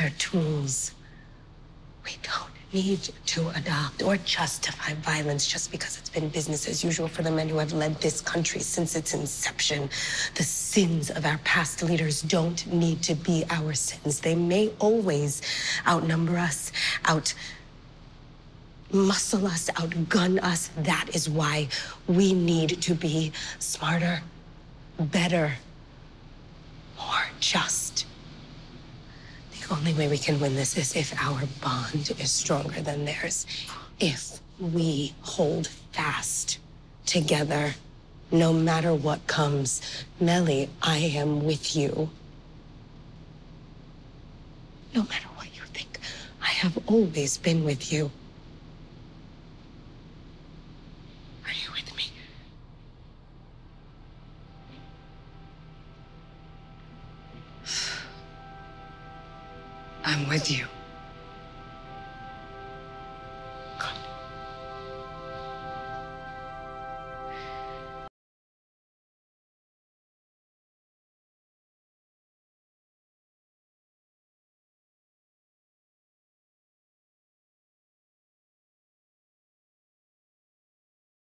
They're tools. We don't need to adopt or justify violence just because it's been business as usual for the men who have led this country since its inception. The sins of our past leaders don't need to be our sins. They may always outnumber us, outmuscle us, outgun us. That is why we need to be smarter, better, more just. The only way we can win this is if our bond is stronger than theirs. If we hold fast together, no matter what comes. Melly, I am with you. No matter what you think, I have always been with you. Are you with me? I'm with you.